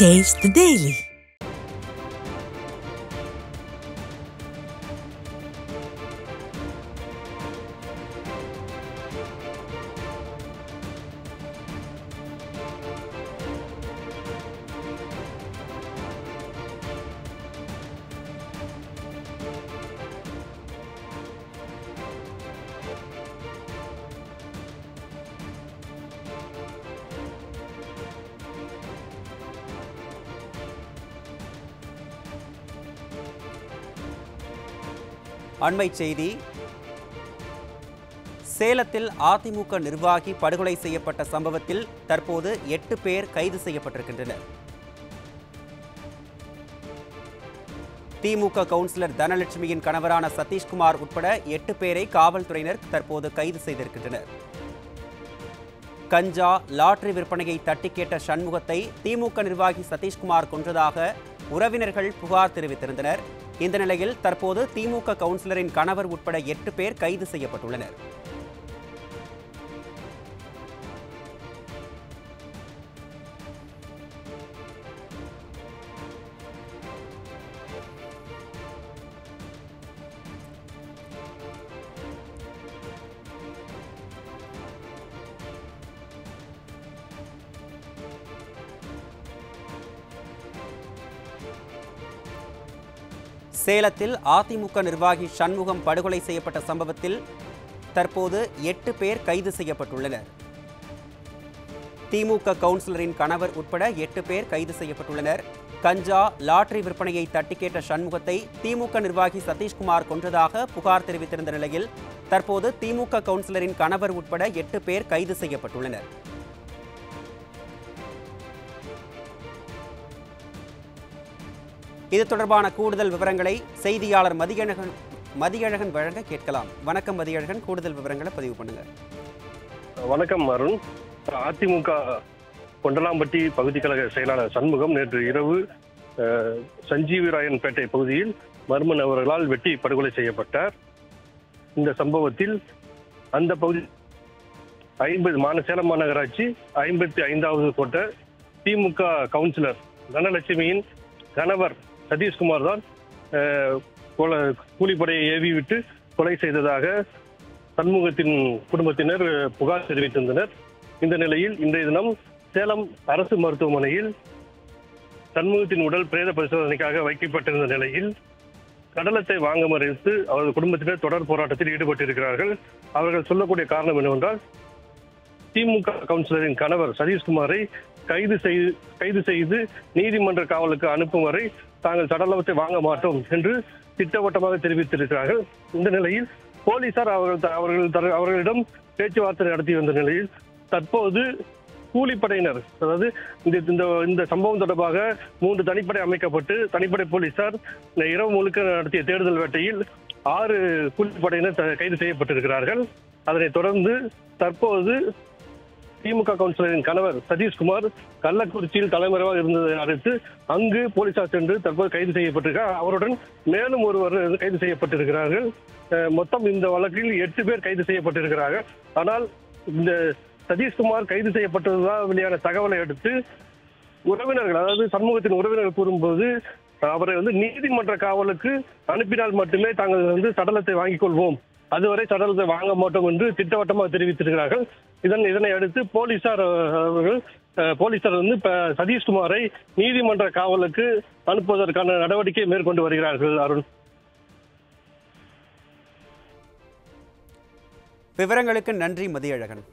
Taste the Daily. அண்மை செய்தி, சேலத்தில் அதிமுக நிர்வாகி படுகொலை செய்யப்பட்ட சம்பவத்தில் தற்போது 8 பேர் கைது செய்யப்பட்டிருக்கின்றனர். திமுக கவுன்சிலர் தனலட்சுமியின் கணவரான சதீஷ்குமார் உட்பட 8 பேரை காவல்துறையினர் தற்போது கைது செய்திருக்கின்றனர். கஞ்சா லாட்டரி விற்பனையை தட்டி கேட்ட சண்முகத்தை திமுக நிர்வாகி சதீஷ்குமார் கொன்றதாக உறவினர்கள் புகார் தெரிவித்திருந்தனர். இந்த நிலையில் தற்போது திமுக கவுன்சிலரின் கணவர் உட்பட 8 பேர் கைது செய்யப்பட்டுள்ளனர். சேலத்தில் அதிமுக நிர்வாகி சண்முகம் படுகொலை செய்யப்பட்ட சம்பவத்தில் தற்போது 8 பேர் கைது செய்யப்பட்டுள்ளனர். திமுக கவுன்சிலரின் கணவர் உட்பட 8 பேர் கைது செய்யப்பட்டுள்ளனர். கஞ்சா லாட்டரி விற்பனையை தட்டி கேட்ட சண்முகத்தை திமுக நிர்வாகி சதீஷ்குமார் கொன்றதாக புகார் தெரிவித்திருந்த நிலையில் தற்போது திமுக கவுன்சிலரின் கணவர் உட்பட 8 பேர் கைது செய்யப்பட்டுள்ளனர். இது தொடர்பான கூடுதல் விவரங்களை செய்தியாளர் மதியழகன் வழங்க கேட்கலாம். வணக்கம் மதியழகன், கூடுதல் விவரங்களை பதிவு பண்ணுங்க. வணக்கம் அருண். அதிமுக கொண்டலாம்பட்டி பகுதி கழக செயலாளர் சண்முகம் நேற்று இரவு சஞ்சீவிராயன்பேட்டை பகுதியில் மர்ம நபர்களால் வெட்டி படுகொலை செய்யப்பட்டார். இந்த சம்பவத்தில் அந்த பகுதி சேலம் மாநகராட்சி 55வது கோட்ட திமுக கவுன்சிலர் தனலட்சுமியின் கணவர் சதீஷ்குமார் தான் கூலிப்படையை ஏவி விட்டு கொலை செய்ததாக சண்முகத்தின் குடும்பத்தினர் புகார் தெரிவித்திருந்தனர். இந்த நிலையில் இன்றைய தினம் சேலம் அரசு மருத்துவமனையில் சண்முகத்தின் உடல் பிரேத பரிசோதனைக்காக வைக்கப்பட்டிருந்த நிலையில் சடலத்தை வாங்க மறுத்து அவரது குடும்பத்தினர் தொடர் போராட்டத்தில் ஈடுபட்டிருக்கிறார்கள். அவர்கள் சொல்லக்கூடிய காரணம் என்னவென்றால், திமுக கவுன்சிலரின் கணவர் சதீஷ்குமாரை கைது செய்து நீதிமன்ற காவலுக்கு அனுப்பும் வரை தாங்கள் சடலத்தை வாங்க மாட்டோம் என்று திட்டவட்டமாக தெரிவித்திருக்கிறார்கள். இந்த நிலையில் போலீசார் அவர்களிடம் பேச்சுவார்த்தை நடத்தி வந்த நிலையில் தற்போது கூலிப்படையினர், அதாவது இந்த சம்பவம் தொடர்பாக 3 தனிப்படை அமைக்கப்பட்டு தனிப்படை போலீசார் இரவு முழுக்க நடத்திய தேடுதல் வேட்டையில் 6 கூலிப்படையினர் கைது செய்யப்பட்டிருக்கிறார்கள். அதனைத் தொடர்ந்து தற்போது திமுக கவுன்சிலரின் கணவர் சதீஷ்குமார் கள்ளக்குறிச்சியில் தலைமறைவாக இருந்ததை அடுத்து அங்கு போலீசார் சென்று தற்போது கைது செய்யப்பட்டிருக்கிறார். அவருடன் மேலும் ஒருவர் கைது செய்யப்பட்டிருக்கிறார்கள். மொத்தம் இந்த வழக்கில் 8 பேர் கைது செய்யப்பட்டிருக்கிறார்கள். ஆனால் இந்த சதீஷ்குமார் கைது செய்யப்பட்டதுதான் வெளியான தகவலை அடுத்து உறவினர்கள், அதாவது சண்முகத்தின் உறவினர்கள் கூறும்போது, அவரை நீதிமன்ற காவலுக்கு அனுப்பினால் மட்டுமே தாங்கள் சடலத்தை வாங்கிக் கொள்வோம், அதுவரை சடலத்தை வாங்க மாட்டோம் என்று திட்டவட்டமாக தெரிவித்திருக்கிறார்கள். இதனை அடுத்து போலீசார் சதீஷ்குமாரை நீதிமன்ற காவலுக்கு அனுப்புவதற்கான நடவடிக்கையை மேற்கொண்டு வருகிறார்கள். அருண், விவரங்களுக்கு நன்றி மதியழகன்.